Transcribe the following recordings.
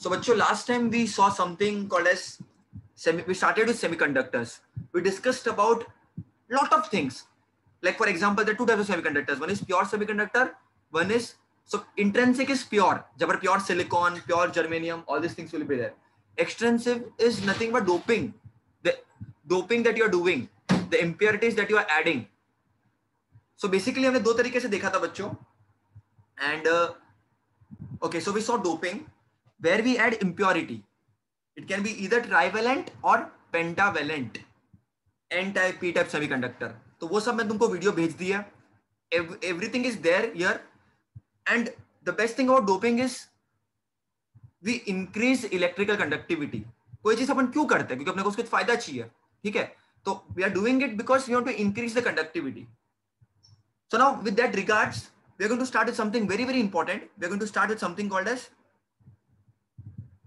So बच्चों, last time we saw something called as we started with semiconductors. We discussed about lot of things. Like for example, there are two types of semiconductors. One is pure semiconductor. One is so intrinsic is pure. Jabar pure silicon, pure germanium, all these things will be there. Extrinsic is nothing but doping. The doping that you are doing, the impurities that you are adding. So basically हमने दो तरीके से देखा था बच्चों. And okay, so we saw doping, where we add impurity. It can be either trivalent or pentavalent. N-type, P-type semiconductor. तो वो सब मैं तुमको वीडियो भेज दिया. Everything is there here. And the best thing about doping is we increase electrical conductivity. कोई चीज अपन क्यों करते हैं? क्योंकि अपने को उसके फायदा चाहिए, ठीक है? तो we are doing it because we want to increase the conductivity. So now with that regards, we are going to start with something very very important. We are going to start with something called as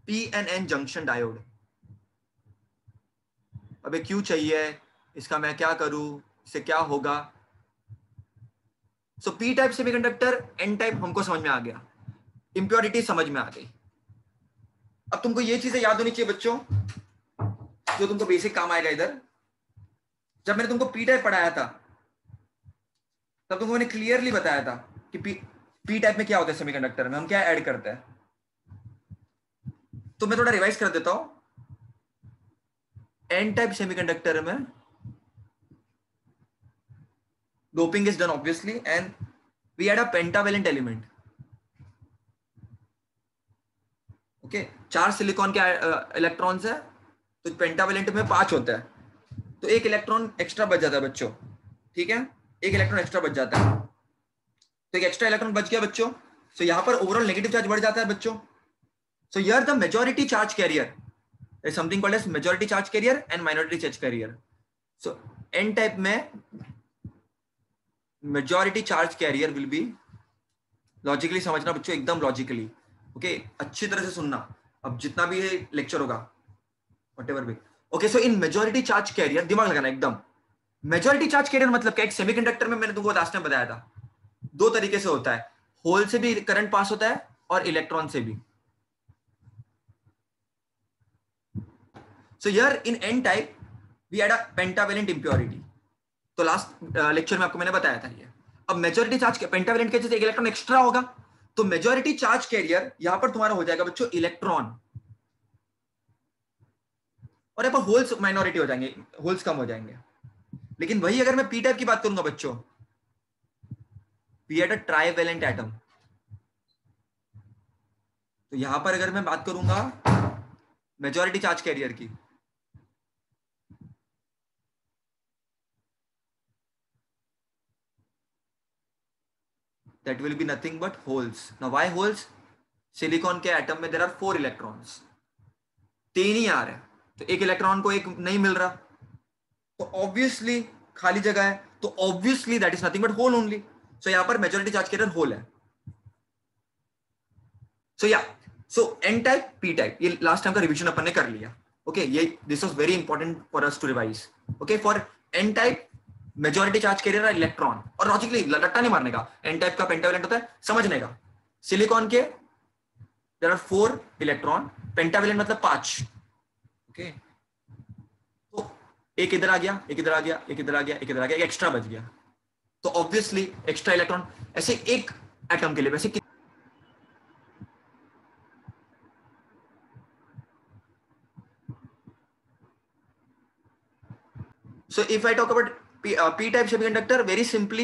PN junction diode. अबे क्यों चाहिए? इसका मैं क्या करूँ? इससे क्या होगा? So P type semiconductor, N type हमको समझ में आ गया, impurity समझ में आ गई. अब तुमको ये चीजें याद होनी चाहिए बच्चों, जो तुमको बेसिक काम आएगा इधर. जब मैंने तुमको P type पढ़ाया था, तब तुमको मैंने क्लियरली बताया था कि P type में क्या होता है, सेमीकंडक्टर में हम क्या ऐड करते हैं. तो मैं थोड़ा रिवाइज कर देता हूं. N type semiconductor में doping is done obviously, and we add a pentavalent element. Okay, चार सिलिकॉन के इलेक्ट्रॉन्स है, तो पेंटावेलेंट में 5 होता है, तो एक इलेक्ट्रॉन एक्स्ट्रा बच जाता है बच्चों, ठीक है? एक इलेक्ट्रॉन एक्स्ट्रा बच जाता है, तो एक एक्स्ट्रा इलेक्ट्रॉन बच गया बच्चों. सो यहाँ पर ओवरऑल नेगेटिव चार्ज बढ़ जाता है बच्चों. So here the majority charge carrier, there is something called as majority charge carrier and minority charge carrier. So N type में majority charge carrier will be, logically समझना बच्चों, एकदम लॉजिकली. ओके, अच्छी तरह से सुनना अब जितना भी लेक्चर होगा, व्हाटएवर भी. Okay, so in majority charge carrier दिमाग लगाना एकदम. मेजॉरिटी चार्ज कैरियर मतलब क्या? एक सेमीकंडक्टर में मैंने तुमको लास्ट टाइम बताया था, दो तरीके से होता है, होल से भी करंट पास होता है और इलेक्ट्रॉन से भी. So here in N type we had a pentavalent impurity. तो लास्ट लेक्चर में आपको मैंने बताया था ये. अब मेजॉरिटी चार्ज के पेंटावेलेंट के जैसे एक इलेक्ट्रॉन एक्स्ट्रा होगा, तो मेजॉरिटी चार्ज कैरियर यहां पर तुम्हारा हो जाएगा बच्चों इलेक्ट्रॉन, और यहाँ पर होल्स माइनॉरिटी हो जाएंगे, होल्स कम हो जाएंगे. लेकिन वही अगर मैं पी टाइप की बात करूंगा बच्चों, P at a trivalent atom, तो यहां पर अगर मैं बात करूंगा मेजॉरिटी चार्ज कैरियर की, that will be nothing but holes. Now why holes? Silicon के एटम में there are 4 electrons, 3 ही आ रहे हैं, तो एक इलेक्ट्रॉन को एक नहीं मिल रहा, तो ऑब्वियसली खाली जगह है, तो obviously that is nothing but hole only. So यहाँ पर मेजॉरिटी चार्ज कैरियर होल है. सो या so N type P type ये लास्ट टाइम का रिविजन अपन ने कर लिया. ओके, ये this was very important for us to revise. Okay, for N type majority charge carrier है इलेक्ट्रॉन, और लॉजिकली लट्टा नहीं मारने का, एन टाइप का पेंटावेलेंट होता है, समझने का. सिलिकॉन के देयर आर 4 इलेक्ट्रॉन, पेंटावेलेंट मतलब 5. ओके, तो एक इधर आ गया, एक इधर आ गया, एक इधर आ गया, एक इधर आ गया, एक एक्स्ट्रा बच गया, तो ऑब्वियसली एक्स्ट्रा इलेक्ट्रॉन. ऐसे एक एटम के लिए वैसे so if I talk about P type semiconductor, very simply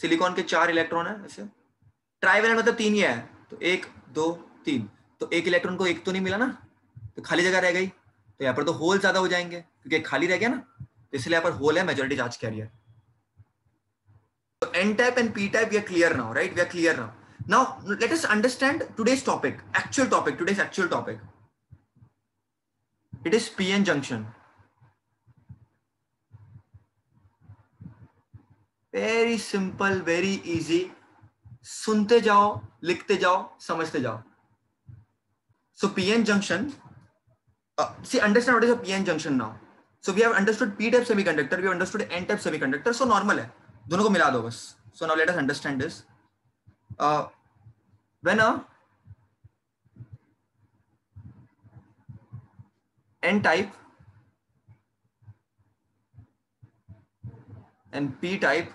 silicon के 4 इलेक्ट्रॉन है, ऐसे ट्राइवेलेंट मतलब 3 ही है, तो 1 2 3, तो एक इलेक्ट्रॉन को एक तो नहीं मिला ना, तो खाली जगह रह गई, तो यहाँ पर तो होल ज्यादा हो जाएंगे क्योंकि खाली रह गया ना, तो इसलिए यहाँ पर होल है मेजॉरिटी चार्ज कैरियर. तो N type and P type we are clear now, right? We are clear now. Now let us understand today's topic, actual topic, today's actual topic. It is PN junction. Very simple, very easy, सुनते जाओ, लिखते जाओ, समझते जाओ. So PN junction, see understand what is a PN junction now. So we have understood P type semiconductor, we have understood N type semiconductor. So normal है, दोनों को मिला दो बस. So now let us understand this. When a N type and P type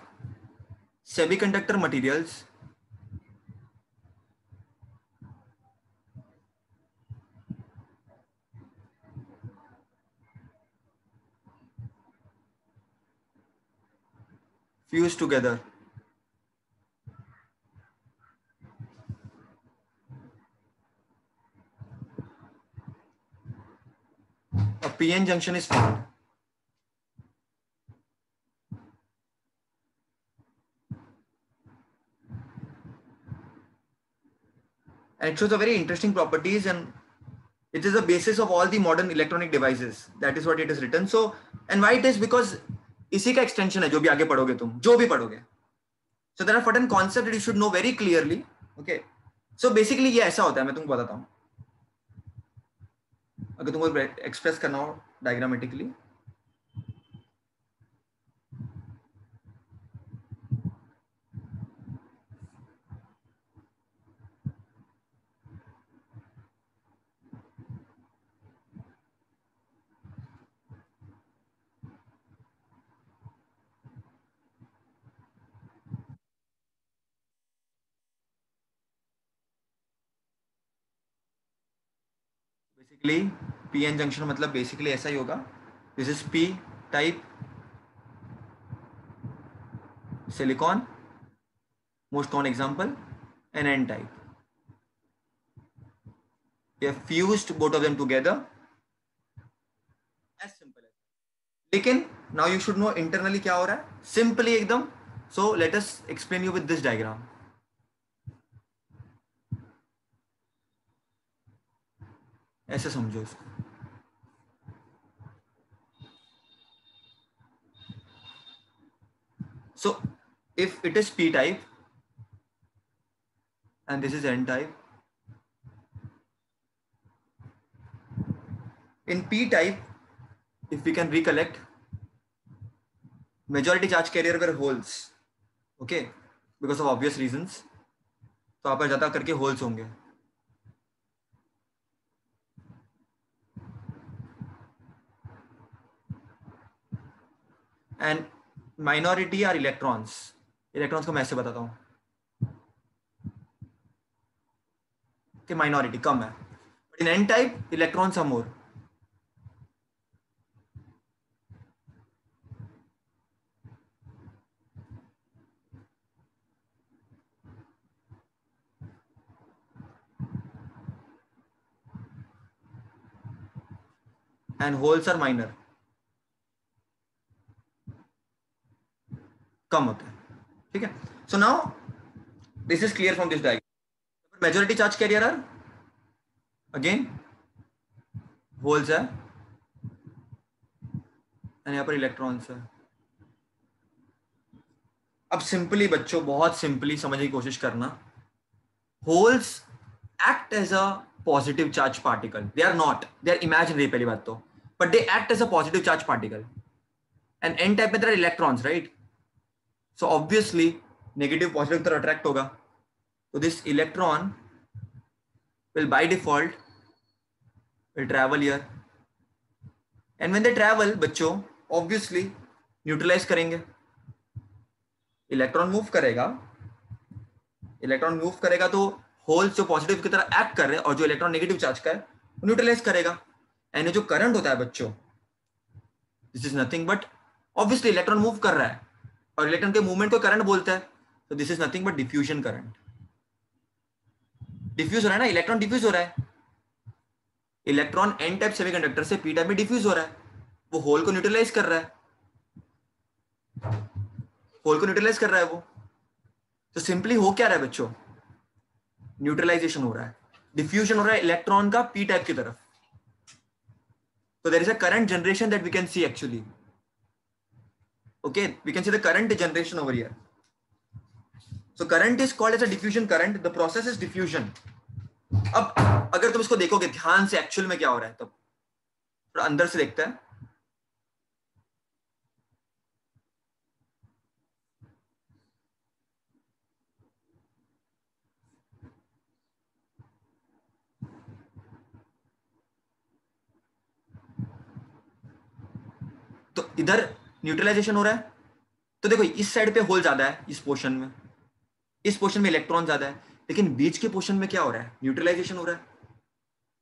semiconductor materials fuse together. A PN junction is formed. And it shows a very interesting properties, and it is the basis of all the modern electronic devices. That is what it is written. So, and why it is because इसी का extension है जो भी आगे पढ़ोगे तुम जो भी पढ़ोगे. So there are certain concept you should know very clearly. Okay, so basically ये ऐसा होता है, मैं तुमको बताता हूँ. अगर तुमको एक्सप्रेस करना हो डायग्रामेटिकली, बेसिकली पीएन जंक्शन मतलब बेसिकली ऐसा ही होगा. This is P type silicon, most common example, and N type. They have fused both of them together, as simple as. लेकिन now you should know internally क्या हो रहा है, simply एकदम. So let us explain you with this diagram. ऐसे समझो इसको. So if it is p type and this is n type, in p type if we can recollect, majority charge carrier were holes. Okay, because of obvious reasons. तो आप ज्यादा करके holes होंगे. And minority are electrons. Electrons को मैं ऐसे बताता हूँ कि माइनॉरिटी कम है. But in N type electrons are more. And holes are minor, कम होता है. ठीक है. So now this is clear from this diagram. Majority charge carrier are again holes है, और यहाँ पर इलेक्ट्रॉन्स है. अब सिंपली बच्चों, बहुत सिंपली समझने की कोशिश करना. Holes act as a positive charge particle. They are not, they are imaginary पहली बात तो, but they act as a positive charge particle. And N type में there are electrons, right. So obviously negative positive तरह attract होगा. तो this electron will by default will travel here, and when they travel बच्चों obviously neutralize करेंगे. electron move करेगा, electron move करेगा तो holes जो positive की तरह act कर रहे हैं और जो electron negative charge का है वो neutralize करेगा. एंड जो current होता है बच्चों, this is nothing but obviously electron move कर रहा है और इलेक्ट्रॉन के मूवमेंट को करंट बोलता है. तो this is nothing but diffusion current. Diffuse हो रहा है ना, इलेक्ट्रॉन डिफ्यूज हो रहा है. इलेक्ट्रॉन एन टाइप सेमीकंडक्टर से पी टाइप में डिफ्यूज हो रहा है. वो होल को न्यूट्रलाइज कर रहा है, होल को न्यूट्रलाइज कर रहा है वो. तो सिंपली हो क्या रहा है बच्चों, न्यूट्रलाइजेशन हो रहा है, डिफ्यूजन हो रहा है इलेक्ट्रॉन का पी टाइप की तरफ. तो there is a current generation that we can see actually. Okay, we can see the current generation over here. So current is called as a diffusion current. The process is diffusion. अब अगर तुम इसको देखोगे ध्यान से actual में क्या हो रहा है, तब तो अंदर से देखते हैं. तो इधर न्यूट्रलाइजेशन हो रहा है। तो देखो इस साइड पे होल ज्यादा है, इस पोर्शन में इलेक्ट्रॉन ज्यादा है, लेकिन बीच के पोर्शन में क्या हो रहा है, न्यूट्रलाइजेशन हो रहा है।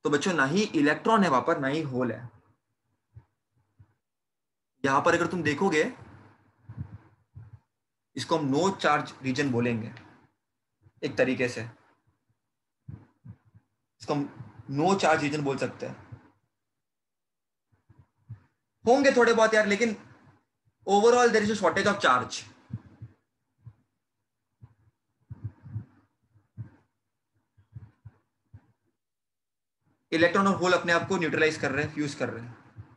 तो बच्चों ना ही इलेक्ट्रॉन है वहां पर, ना ही होल है। यहां पर अगर तुम देखोगे, इसको हम नो चार्ज रीजन बोलेंगे एक तरीके से, इसको हम नो चार्ज रीजन बोल सकते हैं। होंगे थोड़े बहुत यार, लेकिन overall there is a shortage of charge. Electron और होल अपने आप को न्यूट्रलाइज कर रहे हैं, फ्यूज कर रहे हैं,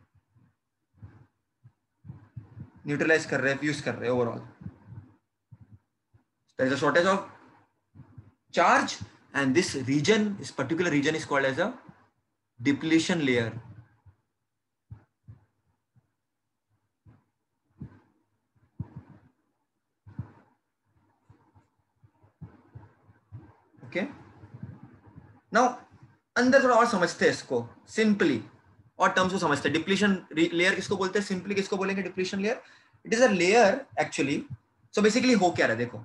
न्यूट्रलाइज कर रहे हैं, फ्यूज कर रहे हैं। Overall there is a shortage of charge and this region, this particular region is called as a depletion layer. Okay, now अंदर थोड़ा और समझते हैं इसको सिंपली, और टर्म्स को समझते हैं। डिप्लीशन लेयर किसको बोलते हैं, सिंपली किसको बोलेंगे depletion layer? It is a layer actually. So basically हो क्या रहा है, देखो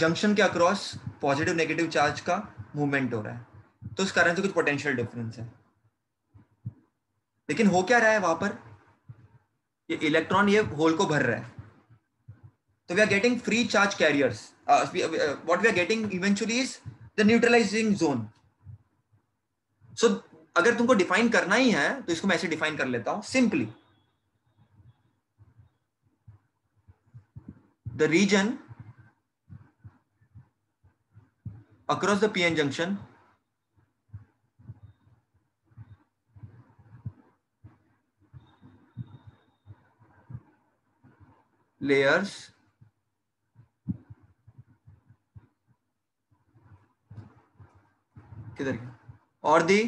जंक्शन के अक्रॉस पॉजिटिव नेगेटिव चार्ज का मूवमेंट हो रहा है, तो उस कारण से कुछ पोटेंशियल डिफरेंस है। लेकिन हो क्या रहा है वहां पर, ये इलेक्ट्रॉन ये होल को भर रहा है, तो we are getting free charge carriers. What we are getting eventually is the neutralizing zone. So अगर तुमको डिफाइन करना ही है तो इसको मैं ऐसे डिफाइन कर लेता हूं simply. The region across the PN junction layers किधर और the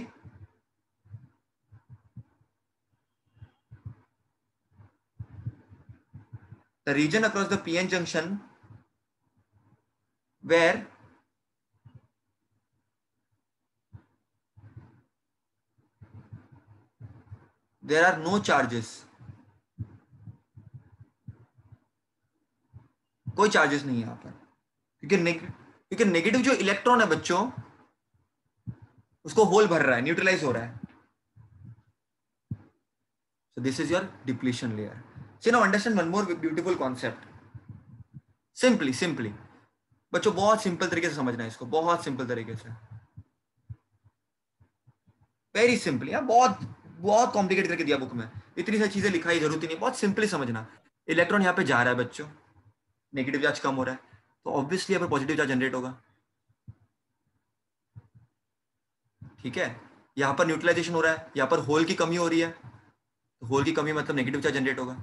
region across the PN junction where there are no charges, कोई चार्जेस नहीं है यहाँ पर, क्योंकि नेगेटिव जो इलेक्ट्रॉन है बच्चों उसको होल भर रहा है, न्यूट्रलाइज हो रहा है। So this is your depletion layer. So now understand one more beautiful concept. Simply बच्चों बहुत सिंपल तरीके से समझना है इसको, बहुत सिंपल तरीके से, वेरी सिंपली। बहुत कॉम्प्लिकेट करके दिया बुक में, इतनी सारी चीजें लिखाई जरूरत ही नहीं, बहुत सिंपली समझना। इलेक्ट्रॉन यहाँ पे जा रहा है बच्चों, नेगेटिव चार्ज कम हो रहा है, तो ऑब्वियसली यहाँ पे पॉजिटिव चार्ज जनरेट होगा, ठीक है। यहाँ पर न्यूट्रलाइजेशन हो रहा है, यहाँ पर होल की कमी हो रही है, तो होल की कमी मतलब नेगेटिव चार्ज जनरेट होगा।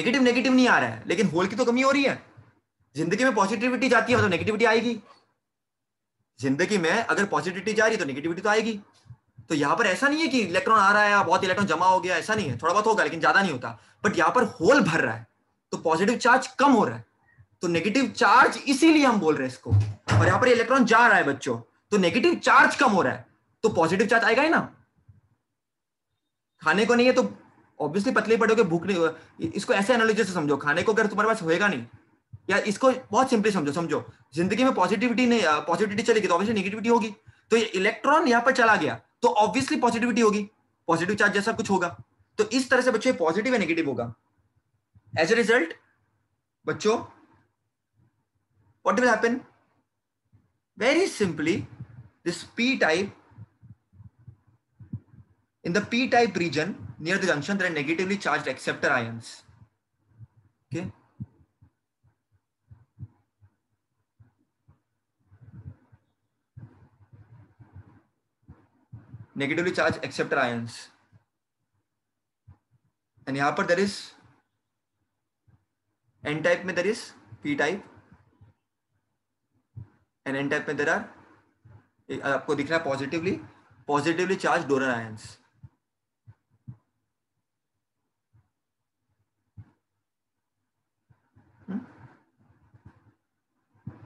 नेगेटिव नहीं आ रहा है लेकिन होल की तो कमी हो रही है। जिंदगी में पॉजिटिविटी जाती है मतलब नेगेटिविटी आएगी, जिंदगी में अगर पॉजिटिविटी जा रही है तो नेगेटिविटी तो आएगी। तो यहाँ पर ऐसा नहीं है कि इलेक्ट्रॉन आ रहा है, बहुत इलेक्ट्रॉन जमा हो गया, ऐसा नहीं है, थोड़ा बहुत होगा लेकिन ज्यादा नहीं होता। बट यहाँ पर होल भर रहा है तो पॉजिटिव चार्ज कम हो रहा है, तो नेगेटिव चार्ज, इसीलिए हम बोल रहे हैं इसको। और यहाँ पर इलेक्ट्रॉन जा रहा है बच्चों, तो नेगेटिव चार्ज कम हो रहा है, तो पॉजिटिव चार्ज आएगा ही ना। खाने को नहीं है तो ऑब्वियसली पतले पड़ोगे, भूख नहीं। इसको ऐसे एनालॉजी से समझो, खाने को अगर तुम्हारे पास होगा नहीं, या इसको बहुत सिंपली समझो, जिंदगी में पॉजिटिविटी चलेगी तो ऑब्वियसली नेगेटिविटी होगी। तो ये इलेक्ट्रॉन यहाँ पर चला गया तो ऑब्वियसली पॉजिटिविटी होगी, पॉजिटिव चार्ज जैसा कुछ होगा। तो इस तरह से बच्चों पॉजिटिव या नेगेटिव होगा। एज अ रिजल्ट बच्चों what will happen, very simply this P type, in the P type region near the junction there are negatively charged acceptor ions. Okay, negatively charged acceptor ions, and यहाँ पर there is n type में there is p type, and n type में there are, आपको दिख रहा है positively charged donor ions।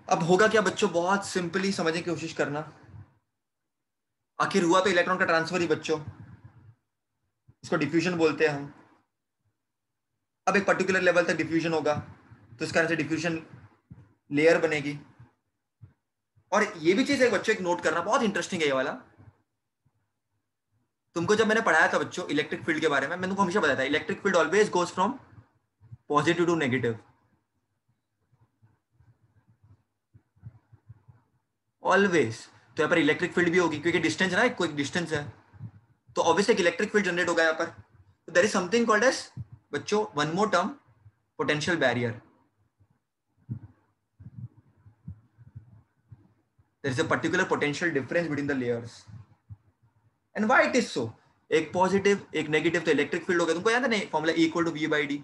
अब होगा क्या बच्चों, बहुत सिंपली समझने की कोशिश करना। आखिर हुआ तो इलेक्ट्रॉन का ट्रांसफर ही बच्चों, इसको डिफ्यूजन बोलते हैं हम। अब एक पर्टिकुलर लेवल तक डिफ्यूजन होगा तो इस कारण से डिफ्यूजन लेयर बनेगी। और ये भी चीज है बच्चों एक नोट करना, बहुत इंटरेस्टिंग है ये वाला। तुमको जब मैंने पढ़ाया था बच्चों इलेक्ट्रिक फील्ड के बारे में, मैंने तुमको हमेशा बताया था electric field always goes from positive to negative, always. तो यहाँ पर इलेक्ट्रिक फील्ड भी होगी क्योंकि डिस्टेंस ना कोई डिस्टेंस है, तो ऑब्वियसली एक इलेक्ट्रिक फील्ड जनरेट होगा यहाँ पर। तो there is something called as बच्चों one more term potential barrier. There is a particular potential difference between the layers and why it is so. एक पॉजिटिव एक नेगेटिव, तो इलेक्ट्रिक फील्ड हो गया, तुमको याद है नहीं formula equal to V by D.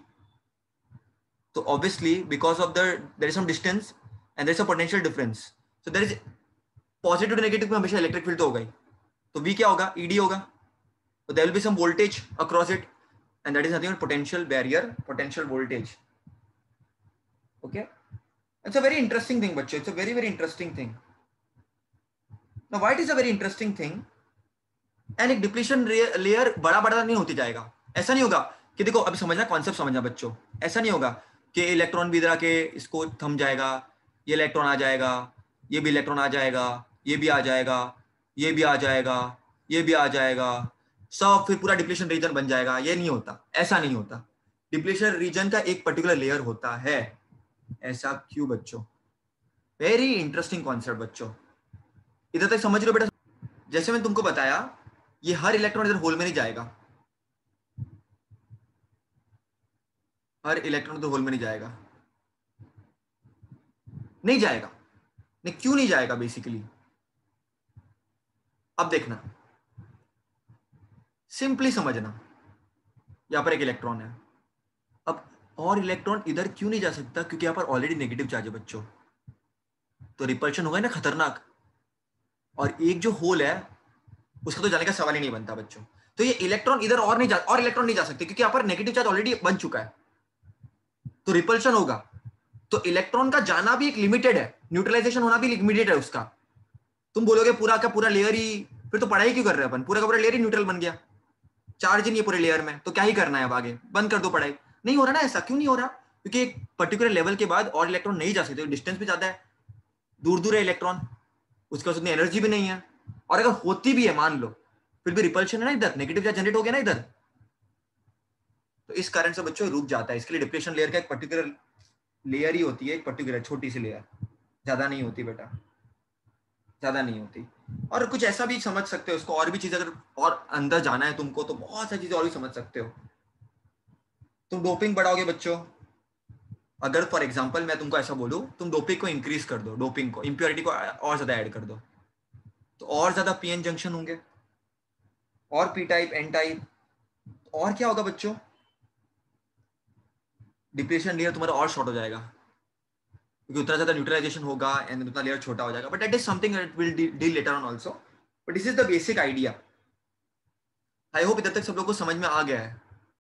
तो obviously because of there is some distance and there is a potential difference, so there is positive negative में हमेशा इलेक्ट्रिक फील्ड तो होगा ही। तो वी क्या होगा, ईडी होगा, तो there will be some voltage across it and that is nothing but potential barrier, potential voltage. Okay, it's a very interesting thing बच्चों, it's a very very interesting thing. Now what is a very interesting thing. And एक depletion layer बड़ा नहीं होती जाएगा, ऐसा नहीं होगा कि देखो अभी समझना कॉन्सेप्ट समझना बच्चों, ऐसा नहीं होगा कि इलेक्ट्रॉन भी इधर आके इसको थम जाएगा, ये इलेक्ट्रॉन आ जाएगा, ये भी इलेक्ट्रॉन आ जाएगा, ये भी आ जाएगा, ये भी आ जाएगा, ये भी आ जाएगा, सब फिर पूरा डिप्लीशन रीजन बन जाएगा। ये नहीं होता, ऐसा नहीं होता। डिप्लीशन रीजन का एक पर्टिकुलर लेयर होता है। ऐसा क्यों बच्चों? वेरी इंटरेस्टिंग कॉन्सेप्ट बच्चों, इधर तक समझ लो बेटा। जैसे मैंने तुमको बताया ये हर इलेक्ट्रॉन इधर होल में नहीं जाएगा, हर इलेक्ट्रॉन तो होल में नहीं जाएगा, नहीं जाएगा। नहीं क्यों नहीं जाएगा बेसिकली, अब देखना, सिंपली समझना, यहां पर एक इलेक्ट्रॉन है। अब और इलेक्ट्रॉन इधर क्यों नहीं जा सकता, क्योंकि यहां पर ऑलरेडी नेगेटिव चार्ज है बच्चों, तो रिपल्शन होगा ना खतरनाक, और एक जो होल है उसका तो जाने का सवाल ही नहीं बनता बच्चों। तो ये इलेक्ट्रॉन इधर और नहीं जा, और इलेक्ट्रॉन नहीं जा सकते क्योंकि यहां पर नेगेटिव चार्ज ऑलरेडी बन चुका है, तो रिपल्शन होगा। तो इलेक्ट्रॉन का जाना भी एक लिमिटेड है, न्यूट्रलाइजेशन होना भी लिमिटेड है उसका। तुम बोलोगे पूरा का पूरा लेयर ही, फिर तो पढ़ाई क्यों कर रहे हैं अपन, पूरा का पूरा लेयर ही न्यूट्रल बन गया, चार्ज ही नहीं है पूरे लेयर में, तो क्या ही करना है अब आगे, बंद कर दो पढ़ाई। नहीं हो रहा ना ऐसा, क्यों नहीं हो रहा, क्योंकि एक पर्टिकुलर लेवल के बाद और इलेक्ट्रॉन नहीं जा सकते, डिस्टेंस भी ज्यादा है, दूर दूर है इलेक्ट्रॉन, उसके पास उतनी एनर्जी भी नहीं है, और अगर होती भी है मान लो फिर भी रिपल्शन है ना, इधर नेगेटिव चार्ज जनरेट हो गया ना इधर, तो इस कारण से बच्चों रुक जाता है। इसके लिए डिप्लेशन लेयर का एक पर्टिकुलर लेयर ही होती है, एक पर्टिकुलर छोटी सी लेयर, ज्यादा नहीं होती बेटा, ज्यादा नहीं होती। और कुछ ऐसा भी समझ सकते हो उसको, और भी चीज अगर और अंदर जाना है तुमको तो बहुत सारी चीजें और भी समझ सकते हो। तुम डोपिंग बढ़ाओगे बच्चों, अगर फॉर एग्जांपल मैं तुमको ऐसा बोलूं, तुम डोपिंग को इंक्रीज कर दो, डोपिंग को, इंप्योरिटी को और ज्यादा ऐड कर दो, तो और ज्यादा पीएन जंक्शन होंगे, और पी टाइप एन टाइप, और क्या होगा बच्चों, डिप्लेशन लेयर तुम्हारा और शॉर्ट हो जाएगा क्योंकि उतना ज्यादा न्यूट्रलाइजेशन होगा एंड उतना लेयर छोटा हो जाएगा। But that is something that will deal later on also, but this is the basic idea. I hope इधर तक सब लोग को समझ में आ गया है।